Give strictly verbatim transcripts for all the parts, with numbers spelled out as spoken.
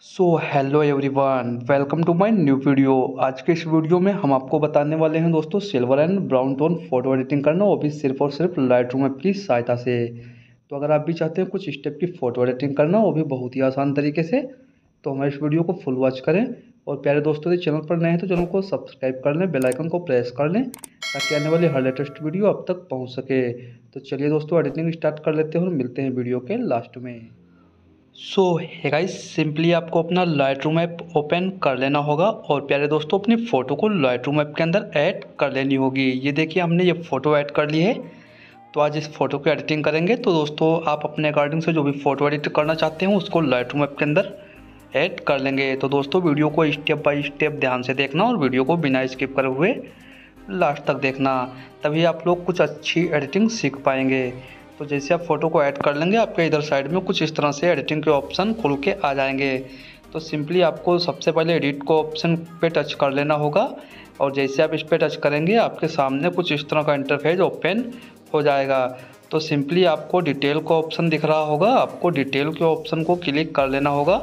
So hello everyone, welcome to my new video. आज के इस वीडियो में हम आपको बताने वाले हैं दोस्तों silver and brown tone photo editing करना, वो भी सिर्फ और सिर्फ लाइटरूम ऐप की सहायता से। तो अगर आप भी चाहते हैं कुछ स्टेप की फ़ोटो एडिटिंग करना, वो भी बहुत ही आसान तरीके से, तो हमारे इस वीडियो को फुल वॉच करें। और प्यारे दोस्तों, यदि चैनल पर नए हैं तो चैनल को सब्सक्राइब कर लें, बेल आइकन को प्रेस कर लें ताकि आने वाली हर लेटेस्ट वीडियो आप तक पहुँच सके। तो चलिए दोस्तों, एडिटिंग स्टार्ट कर लेते हैं और मिलते हैं वीडियो के लास्ट में। सो हे गाइस, सिंपली आपको अपना लाइटरूम ऐप ओपन कर लेना होगा और प्यारे दोस्तों अपनी फ़ोटो को लाइटरूम ऐप के अंदर ऐड कर लेनी होगी। ये देखिए, हमने ये फ़ोटो ऐड कर ली है। तो आज इस फ़ोटो की एडिटिंग करेंगे। तो दोस्तों आप अपने अकॉर्डिंग से जो भी फ़ोटो एडिट करना चाहते हैं उसको लाइटरूम ऐप के अंदर ऐड कर लेंगे। तो दोस्तों वीडियो को स्टेप बाई स्टेप ध्यान से देखना और वीडियो को बिना स्किप करे हुए लास्ट तक देखना, तभी आप लोग कुछ अच्छी एडिटिंग सीख पाएंगे। तो जैसे आप फ़ोटो को ऐड कर लेंगे, आपके इधर साइड में कुछ इस तरह से एडिटिंग के ऑप्शन खुल के आ जाएंगे। तो सिंपली आपको सबसे पहले एडिट को ऑप्शन पे टच कर लेना होगा और जैसे आप इस पे टच करेंगे आपके सामने कुछ इस तरह का इंटरफेस ओपन हो जाएगा। तो सिंपली आपको डिटेल का ऑप्शन दिख रहा होगा, आपको डिटेल के ऑप्शन को क्लिक कर लेना होगा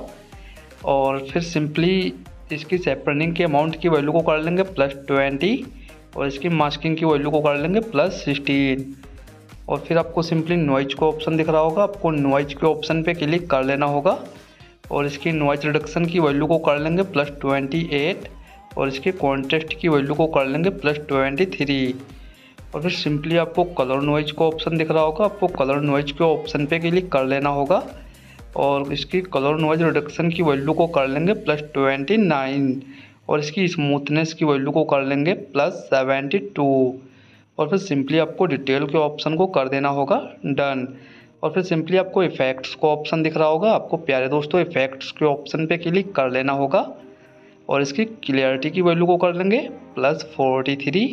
और फिर सिंपली इसकी सैपनिंग के अमाउंट की वैल्यू को कर लेंगे प्लस ट्वेंटी और इसकी मास्किंग की वैल्यू को कर लेंगे प्लस सिक्सटीन। और फिर आपको सिंपली नॉइज का ऑप्शन दिख रहा होगा, आपको नॉइज के ऑप्शन पे क्लिक कर लेना होगा और इसकी नॉइज रिडक्शन की वैल्यू को कर लेंगे प्लस ट्वेंटी एट और इसके कॉन्ट्रास्ट की वैल्यू को कर लेंगे प्लस ट्वेंटी थ्री। और फिर सिंपली आपको कलर नॉइज का ऑप्शन दिख रहा होगा, आपको कलर नॉइज के ऑप्शन पे क्लिक कर लेना होगा और इसकी कलर नॉइज रिडक्शन की वैल्यू को कर लेंगे प्लस ट्वेंटी नाइन और इसकी स्मूथनेस की वैल्यू को कर लेंगे प्लस सेवेंटी टू। और फिर सिंपली आपको डिटेल के ऑप्शन को कर देना होगा डन। और फिर सिंपली आपको इफ़ेक्ट्स को ऑप्शन दिख रहा होगा, आपको प्यारे दोस्तों इफ़ेक्ट्स के ऑप्शन पे क्लिक कर लेना होगा और इसकी क्लियरिटी की वैल्यू को कर लेंगे प्लस फोर्टी थ्री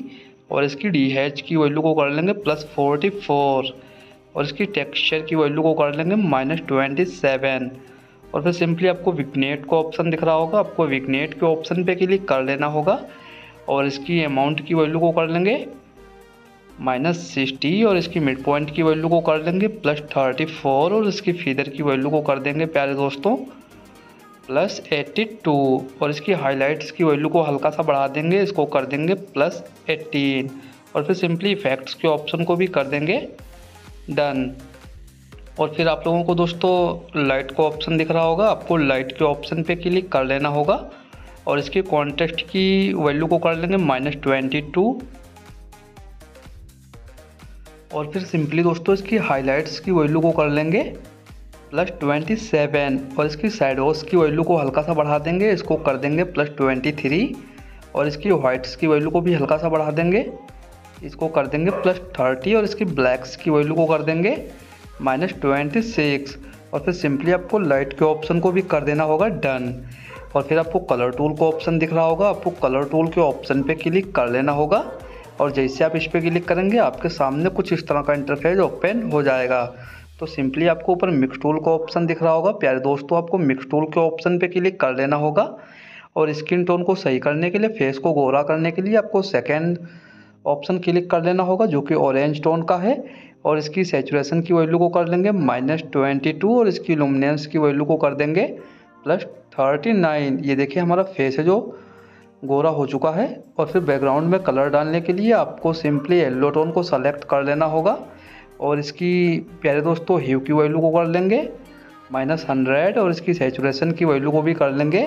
और इसकी डीएच की वैल्यू को कर लेंगे प्लस फोर्टी फोर और इसकी टेक्सचर की वैल्यू को कर लेंगे माइनस ट्वेंटी सेवन। और फिर सिंपली आपको विग्नेट का ऑप्शन दिख रहा होगा, आपको विग्नेट के ऑप्शन पर क्लिक कर लेना होगा और इसकी अमाउंट की वैल्यू को कर लेंगे माइनस सिक्सटी और इसकी मिड पॉइंट की वैल्यू को कर देंगे प्लस थर्टी फोर और इसकी फीदर की वैल्यू को कर देंगे प्यारे दोस्तों प्लस एटी टू और इसकी हाईलाइट्स की वैल्यू को हल्का सा बढ़ा देंगे, इसको कर देंगे प्लस एटीन। और फिर सिंपली इफेक्ट्स के ऑप्शन को भी कर देंगे डन। और फिर आप लोगों को दोस्तों लाइट का ऑप्शन दिख रहा होगा, आपको लाइट के ऑप्शन पर क्लिक कर लेना होगा और इसके कॉन्ट्रास्ट की वैल्यू को कर लेंगे माइनस ट्वेंटी टू। और फिर सिंपली दोस्तों इसकी हाइलाइट्स की वैल्यू को कर लेंगे प्लस ट्वेंटी सेवन और इसकी शैडोज़ की वैल्यू को हल्का सा बढ़ा देंगे, इसको कर देंगे प्लस ट्वेंटी थ्री और इसकी वाइट्स की वैल्यू को भी हल्का सा बढ़ा देंगे, इसको कर देंगे प्लस थर्टी और इसकी ब्लैक्स की वैल्यू को कर देंगे माइनस ट्वेंटी सिक्स। और फिर सिंपली आपको लाइट के ऑप्शन को भी कर देना होगा डन। और फिर आपको कलर टूल का ऑप्शन दिख रहा होगा, आपको कलर टूल के ऑप्शन पर क्लिक कर लेना होगा और जैसे आप इस पर क्लिक करेंगे आपके सामने कुछ इस तरह का इंटरफेस ओपन हो जाएगा। तो सिंपली आपको ऊपर मिक्स टूल का ऑप्शन दिख रहा होगा, प्यारे दोस्तों आपको मिक्स टूल के ऑप्शन पे क्लिक कर लेना होगा और स्किन टोन को सही करने के लिए, फेस को गोरा करने के लिए आपको सेकेंड ऑप्शन क्लिक कर लेना होगा जो कि ऑरेंज टोन का है और इसकी सैचुरेशन की वैल्यू को कर लेंगे माइनस ट्वेंटी टू और इसकी लुमिनेंस की वैल्यू को कर देंगे प्लस थर्टी नाइन। ये देखिए हमारा फेस है जो गोरा हो चुका है। और फिर बैकग्राउंड में कलर डालने के लिए आपको सिंपली येलो टोन को सेलेक्ट कर लेना होगा और इसकी प्यारे दोस्तों ह्यू की वैल्यू को कर लेंगे माइनस हंड्रेड और इसकी सैचुरेशन की वैल्यू को भी कर लेंगे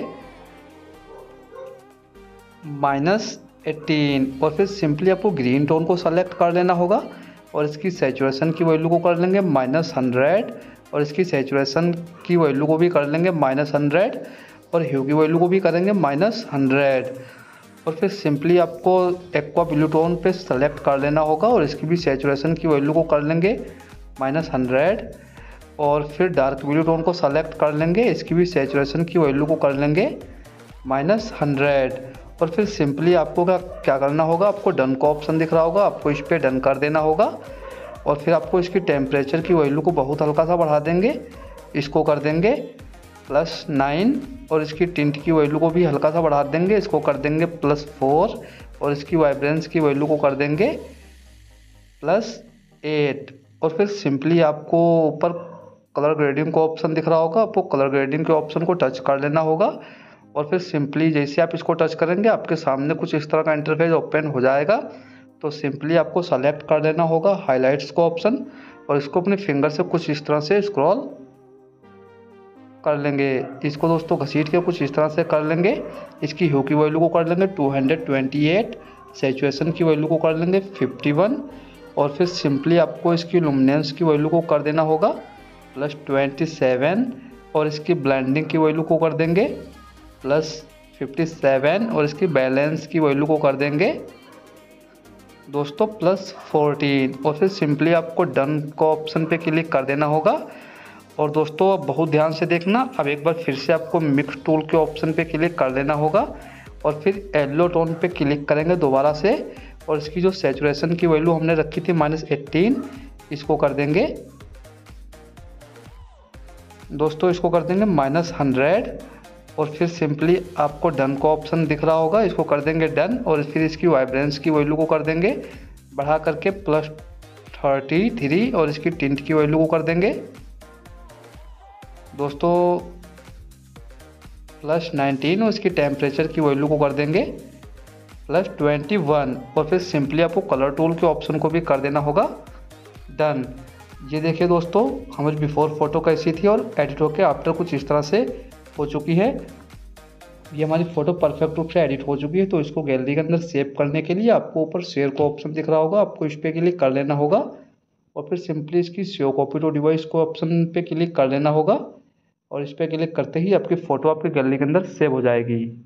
माइनस एटीन। और फिर सिंपली आपको ग्रीन टोन को सेलेक्ट कर लेना होगा और इसकी सैचुरेशन की वैल्यू को कर लेंगे माइनस हंड्रेड और इसकी सैचुरेशन की वैल्यू को भी कर लेंगे माइनस हंड्रेड और ह्यू की वैल्यू को भी करेंगे माइनस हंड्रेड। और फिर सिंपली आपको एक्वा ब्लू टोन पे सेलेक्ट कर लेना होगा और इसकी भी सैचुरेशन की वैल्यू को कर लेंगे माइनस हंड्रेड। और फिर डार्क ब्लू टोन को सेलेक्ट कर लेंगे, इसकी भी सैचुरेशन की वैल्यू को कर लेंगे माइनस हंड्रेड। और फिर सिंपली आपको क्या क्या करना होगा, आपको डन का ऑप्शन दिख रहा होगा, आपको इस पर डन कर देना होगा। और फिर आपको इसकी टेम्परेचर की वैल्यू को बहुत हल्का सा बढ़ा देंगे, इसको कर देंगे प्लस नाइन और इसकी टिंट की वैल्यू को भी हल्का सा बढ़ा देंगे, इसको कर देंगे प्लस फोर और इसकी वाइब्रेंस की वैल्यू को कर देंगे प्लस एट। और फिर सिंपली आपको ऊपर कलर ग्रेडिंग का ऑप्शन दिख रहा होगा, आपको कलर ग्रेडिंग के ऑप्शन को टच कर लेना होगा और फिर सिंपली जैसे आप इसको टच करेंगे आपके सामने कुछ इस तरह का इंटरफेस ओपन हो जाएगा। तो सिंपली आपको सेलेक्ट कर लेना होगा हाईलाइट्स का ऑप्शन और इसको अपने फिंगर से कुछ इस तरह से स्क्रॉल कर लेंगे। इसको दोस्तों घसीट के कुछ इस तरह से कर लेंगे। इसकी ह्यू की वैल्यू को कर लेंगे two hundred twenty eight, saturation की वैल्यू को कर लेंगे फिफ्टी वन और फिर सिंपली आपको इसकी लुमिनेंस की वैल्यू को कर देना होगा प्लस ट्वेंटी सेवन और इसकी ब्लेंडिंग की वैल्यू को कर देंगे प्लस फिफ्टी सेवन और इसकी बैलेंस की वैल्यू को कर देंगे दोस्तों प्लस फोर्टीन और फिर सिंपली आपको डन का ऑप्शन पे क्लिक कर देना होगा। और दोस्तों अब बहुत ध्यान से देखना, अब एक बार फिर से आपको मिक्स टूल के ऑप्शन पे क्लिक कर देना होगा और फिर येलो टोन पे क्लिक करेंगे दोबारा से और इसकी जो सैचुरेशन की वैल्यू हमने रखी थी माइनस एटीन, इसको कर देंगे दोस्तों इसको कर देंगे माइनस हंड्रेड और फिर सिंपली आपको डन का ऑप्शन दिख रहा होगा, इसको कर देंगे डन और फिर इसकी वाइब्रेंस की वैल्यू को कर देंगे बढ़ा करके प्लस थर्टी थ्री और इसकी टिंट की वैल्यू को कर देंगे दोस्तों प्लस नाइनटीन और इसकी टेम्परेचर की वैल्यू को कर देंगे प्लस ट्वेंटी वन और फिर सिंपली आपको कलर टूल के ऑप्शन को भी कर देना होगा डन। ये देखिए दोस्तों हमारी बिफोर फोटो कैसी थी और एडिट होकर आफ्टर कुछ इस तरह से हो चुकी है। ये हमारी फ़ोटो परफेक्ट रूप से एडिट हो चुकी है। तो इसको गैलरी के अंदर सेव करने के लिए आपको ऊपर शेयर का ऑप्शन दिख रहा होगा, आपको इस पर क्लिक कर लेना होगा और फिर सिंपली इसकी सेव कॉपी टू डिवाइस को ऑप्शन पे क्लिक कर लेना होगा और इस पर क्लिक करते ही आपकी फ़ोटो आपकी गैलरी के अंदर सेव हो जाएगी।